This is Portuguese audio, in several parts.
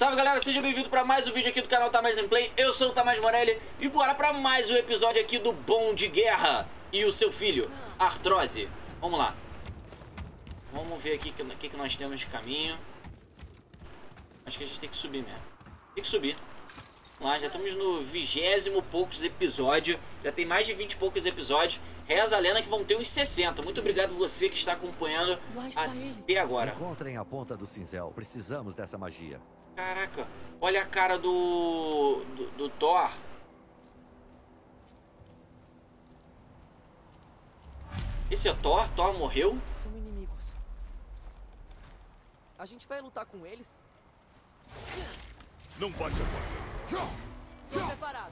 Salve galera, seja bem-vindo para mais um vídeo aqui do canal Thamas Play. Eu sou o Thamas Morelli e bora para mais um episódio aqui do Bom de Guerra e o seu filho, Artrose. Vamos lá. Vamos ver aqui o que nós temos de caminho. Acho que a gente tem que subir mesmo. Tem que subir. Lá, já estamos no 20 e poucos episódio. Já tem mais de 20 e poucos episódios. Reza a lenda que vão ter uns 60. Muito obrigado você que está acompanhando até agora. Encontrem a ponta do cinzel. Precisamos dessa magia. Caraca, olha a cara do Thor. Esse é Thor? Thor morreu? São inimigos. A gente vai lutar com eles? Não pode agora.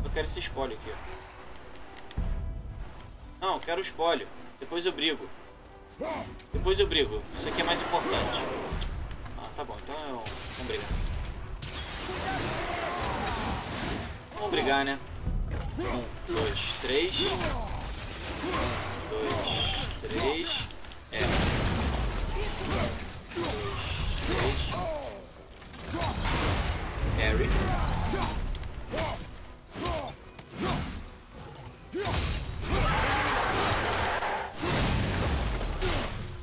Eu quero esse espólio aqui. Não, eu quero o espólio. Depois eu brigo. Depois eu brigo. Isso aqui é mais importante. Ah, tá bom. Então eu... vamos brigar. Vamos brigar, né? 1, 2, 3. 1, 2, 3. É. 1, 2, 3. Harry.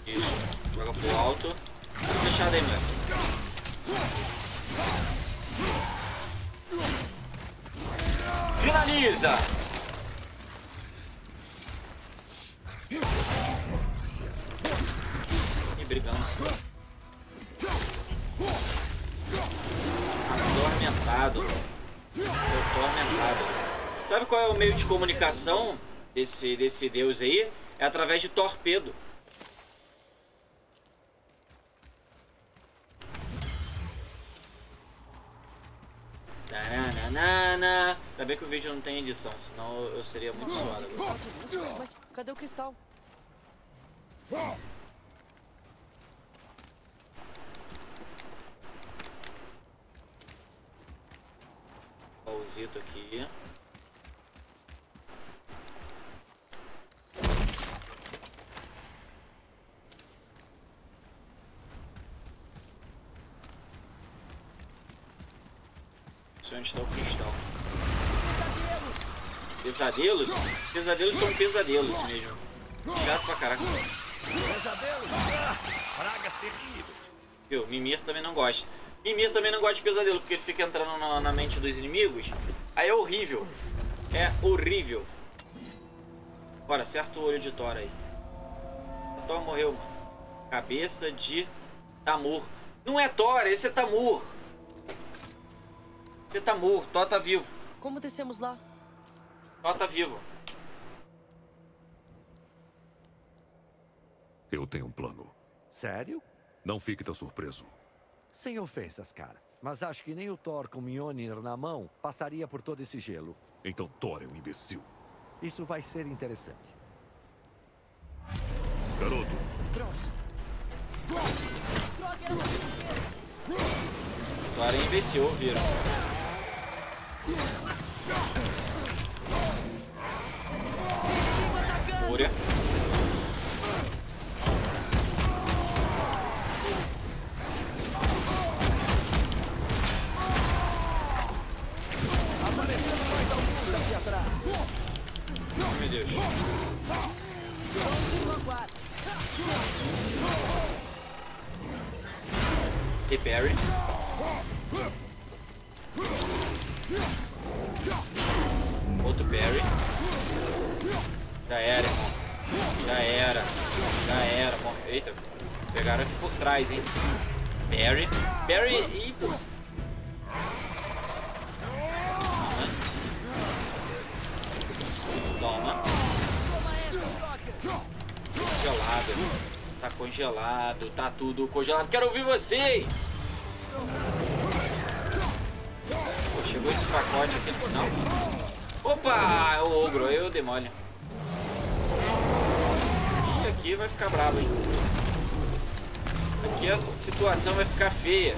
Isso. Joga pro alto. Tá fechado aí, moleque. Finaliza! E brigando. Atormentado. Seu atormentado. Sabe qual é o meio de comunicação desse deus aí? É através de torpedo. Ainda bem que o vídeo não tem edição, senão eu seria muito zoado agora. Mas cadê o cristal? Pauzito aqui. Onde está o cristal? Pesadelos? Pesadelos são pesadelos mesmo. Chato pra caraca. Viu? O Mimir também não gosta. Mimir também não gosta de pesadelo, porque ele fica entrando na mente dos inimigos. Aí é horrível. É horrível. Bora, acerta o olho de Thor aí. Thor morreu, mano. Cabeça de Thamur. Não é Thor, esse é Thamur. Você tá morto, Thor tá vivo. Como descemos lá? Thor tá vivo. Eu tenho um plano. Sério? Não fique tão surpreso. Sem ofensas, cara. Mas acho que nem o Thor com Mjolnir na mão passaria por todo esse gelo. Então Thor é um imbecil. Isso vai ser interessante. Garoto. Thor é imbecil, ouviram? Fúria. Oh, meu Deus. E Barry. Outro Barry. Já era, irmão. Já era. Já era. Eita, pegaram aqui por trás, hein. Barry. Barry e... Toma. Congelado. Tá congelado. Tá tudo congelado. Quero ouvir vocês. Chegou esse pacote aqui no final. Opa! É o ogro, eu demônio. E aqui vai ficar brabo, hein? Aqui a situação vai ficar feia.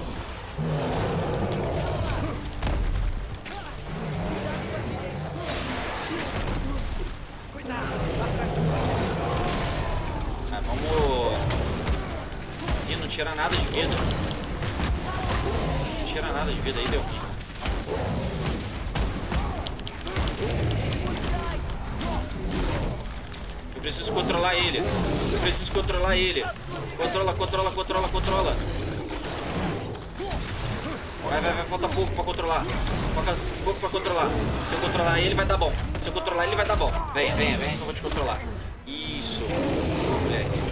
Ah, vamos... Ih, não tira nada de vida. Não tira nada. nada de vida aí, deu ruim. Eu preciso controlar ele. Eu preciso controlar ele. Controla, controla, controla, controla. Vai, vai, vai. Falta pouco pra controlar. Falta pouco pra controlar. Se eu controlar ele, vai dar bom. Se eu controlar ele, vai dar bom. Vem, vem, vem. Eu vou te controlar. Isso. Moleque.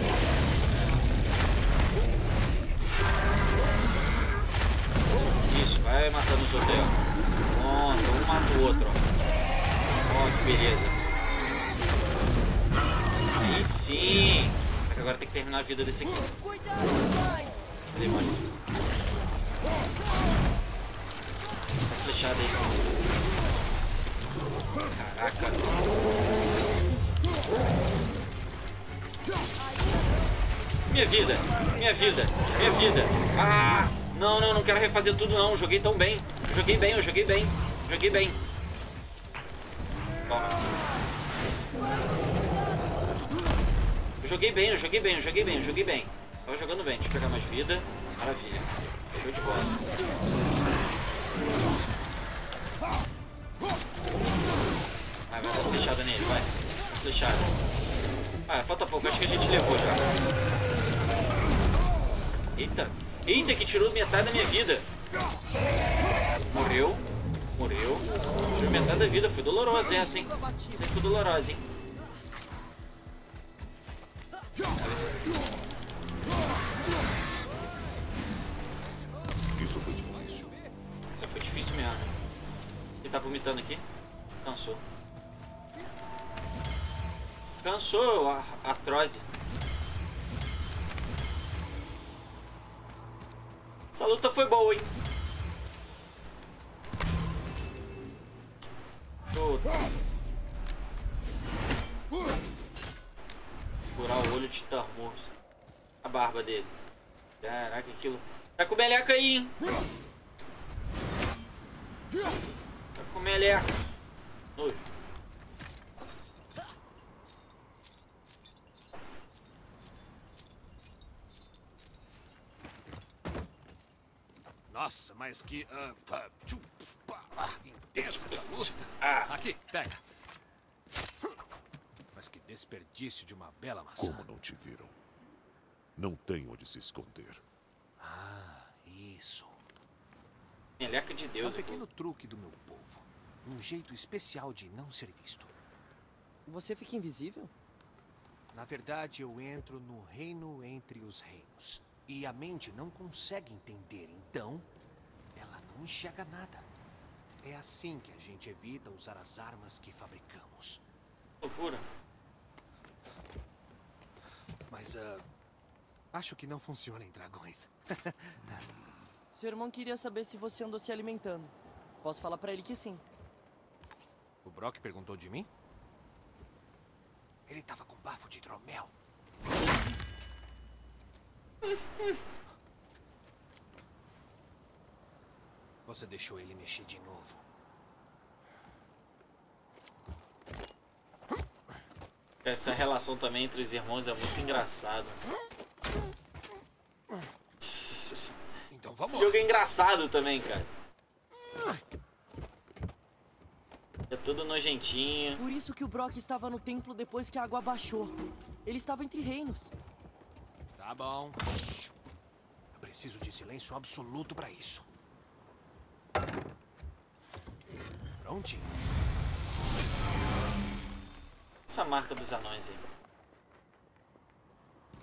Isso, vai matando os outros aí, ó. Pronto, um mata o outro, ó. Ó, que beleza. Aí sim. Agora tem que terminar a vida desse aqui. Cadê, mano? Tá flechado aí. Caraca. Minha vida, minha vida, minha vida. Ah! Não, não, não quero refazer tudo não, eu joguei tão bem. Eu joguei bem, eu joguei bem. Eu joguei bem. Toma. Eu joguei bem, eu joguei bem, eu joguei bem, eu joguei bem. Tava jogando bem, deixa eu pegar mais vida. Maravilha. Show de bola. Vai, vai, dá uma flechada nele, vai. Flechada. Ah, falta pouco, acho que a gente levou já. Eita. Eita, que tirou metade da minha vida. Morreu. Morreu. Tirou metade da vida. Foi dolorosa essa, hein? Essa foi dolorosa, hein? Isso foi difícil. Essa foi difícil mesmo. Ele tá vomitando aqui. Cansou. Cansou a artrose. Essa luta foi boa, hein? Vou curar o olho de Thamas. A barba dele. Caraca, aquilo... Tá com meleca aí, hein? Tá com meleca. Nojo. Nossa, mas que... intensa essa luta. Aqui, pega. Mas que desperdício de uma bela maçã. Como não te viram? Não tem onde se esconder. Ah, isso. Meleca de Deus aqui. É um pequeno truque do meu povo. Um jeito especial de não ser visto. Você fica invisível? Na verdade, eu entro no reino entre os reinos. E a mente não consegue entender, então ela não enxerga nada. É assim que a gente evita usar as armas que fabricamos. Loucura. Mas acho que não funciona em dragões. Seu irmão queria saber se você andou se alimentando. Posso falar pra ele que sim. O Brok perguntou de mim? Ele tava com bafo de hidromel. Você deixou ele mexer de novo. Essa relação também entre os irmãos é muito engraçada. Então vamos. Esse jogo é engraçado também, cara. É tudo nojentinho. Por isso que o Brok estava no templo depois que a água baixou. Ele estava entre reinos. Tá bom. Eu preciso de silêncio absoluto pra isso. Prontinho. Essa marca dos anões aí.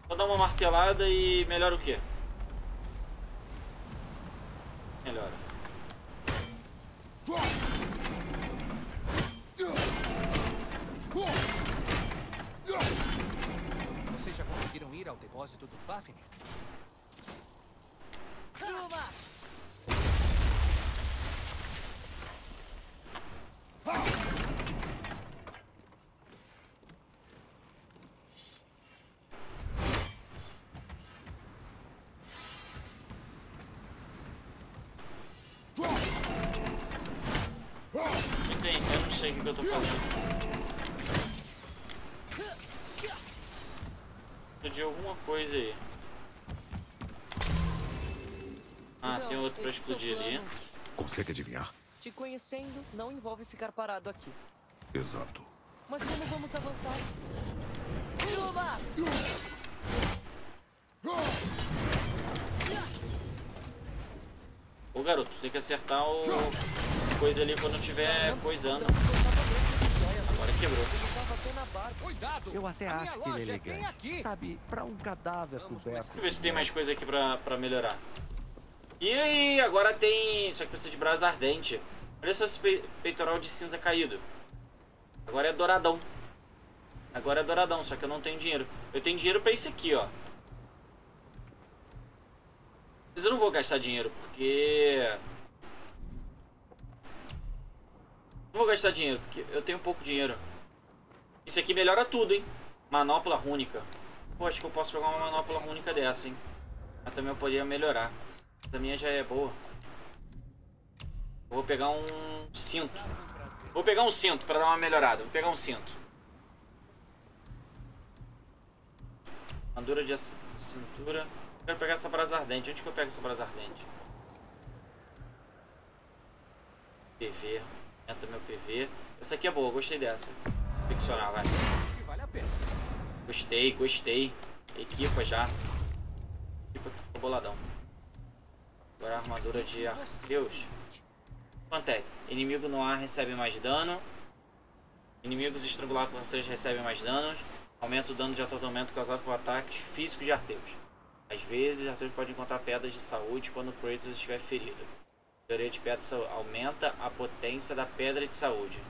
Vou dar uma martelada e melhora o quê? Melhora. Vocês já conseguiram ir ao depósito do Fafnir? O que eu tô fazendo de alguma coisa aí. Ah, tem outro pra explodir ali. Consegue adivinhar? Te conhecendo, não envolve ficar parado aqui. Exato. Mas como vamos avançar? Chuva! Ô garoto, tem que acertar o... coisa ali quando tiver coisando. Agora quebrou. Eu até acho que ele é elegante. Sabe, pra um cadáver coberto. Deixa eu ver se tem mais coisa aqui pra melhorar. E agora tem... Só que precisa de brasa ardente. Olha só esse peitoral de cinza caído. Agora é douradão. Agora é douradão, só que eu não tenho dinheiro. Eu tenho dinheiro pra isso aqui, ó. Mas eu não vou gastar dinheiro, porque... Não vou gastar dinheiro, porque eu tenho pouco dinheiro. Isso aqui melhora tudo, hein? Manopla rúnica. Pô, acho que eu posso pegar uma manopla rúnica dessa, hein? Mas também eu poderia melhorar. A minha já é boa. Eu vou pegar um cinto. Vou pegar um cinto pra dar uma melhorada. Vou pegar um cinto. Armadura de cintura. Quero pegar essa brasa ardente. Onde que eu pego essa brasa ardente? PV. Entra meu PV. Essa aqui é boa. Gostei dessa. Ficcionar, vai. Gostei, gostei. Equipa já. Equipa que ficou boladão. Agora a armadura de Atreus. Acontece. Inimigo no ar recebe mais dano. Inimigos estrangulados por Atreus recebem mais danos. Aumenta o dano de atordoamento causado por ataques físicos de Atreus. Às vezes, Atreus pode encontrar pedras de saúde quando o Kratos estiver ferido. A teoria de pedra de saúde aumenta a potência da pedra de saúde.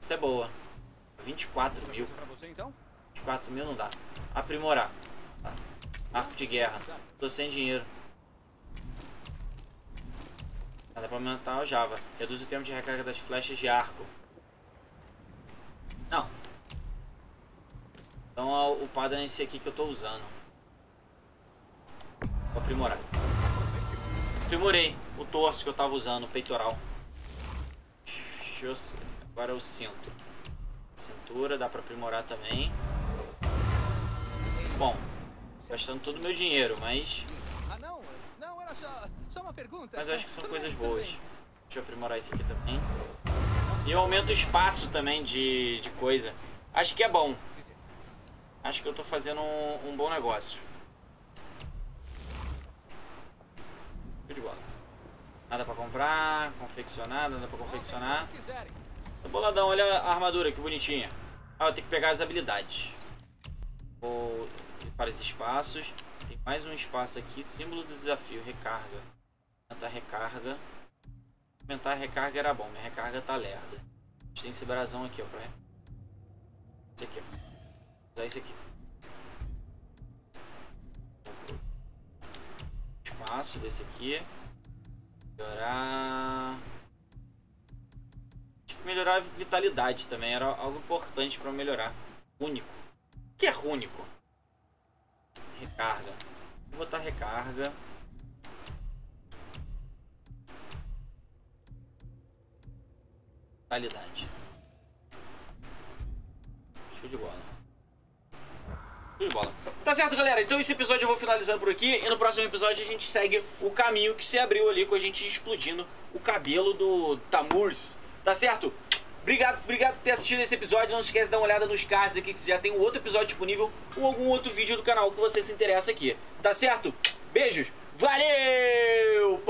Isso é boa. 24 mil. 24 mil não dá. Aprimorar. Tá. Arco de guerra. Tô sem dinheiro. Dá pra aumentar o Java. Reduz o tempo de recarga das flechas de arco. Não. Então o padrão é esse aqui que eu tô usando. Vou aprimorar. Aprimorei o torso que eu tava usando, o peitoral. Agora eu cinto. Cintura, dá pra aprimorar também. Bom, gastando todo o meu dinheiro, mas... Só uma pergunta. Mas eu acho que são coisas boas. Também. Deixa eu aprimorar isso aqui também. E eu aumento o espaço também de coisa. Acho que é bom. Acho que eu tô fazendo um bom negócio. Show de bola. Nada pra comprar, confeccionar, nada pra confeccionar. Tô boladão, olha a armadura, que bonitinha. Ah, eu tenho que pegar as habilidades. Vou para os espaços. Tem mais um espaço aqui, símbolo do desafio, recarga. Aumentar a recarga. Aumentar a recarga era bom, minha recarga tá lerda. A gente tem esse brasão aqui, ó, pra... Esse aqui, ó. Usar esse aqui. Espaço desse aqui. Melhorar... Tinha que melhorar a vitalidade também, era algo importante pra melhorar. Único. O que é único? Recarga. Vou botar recarga. Qualidade. Show de bola. Show de bola. Tá certo, galera. Então esse episódio eu vou finalizando por aqui. E no próximo episódio a gente segue o caminho que se abriu ali com a gente explodindo o cabelo do Thamus. Tá certo? Obrigado por ter assistido esse episódio. Não se esquece de dar uma olhada nos cards aqui, que já tem um outro episódio disponível ou algum outro vídeo do canal que você se interessa aqui. Tá certo? Beijos. Valeu!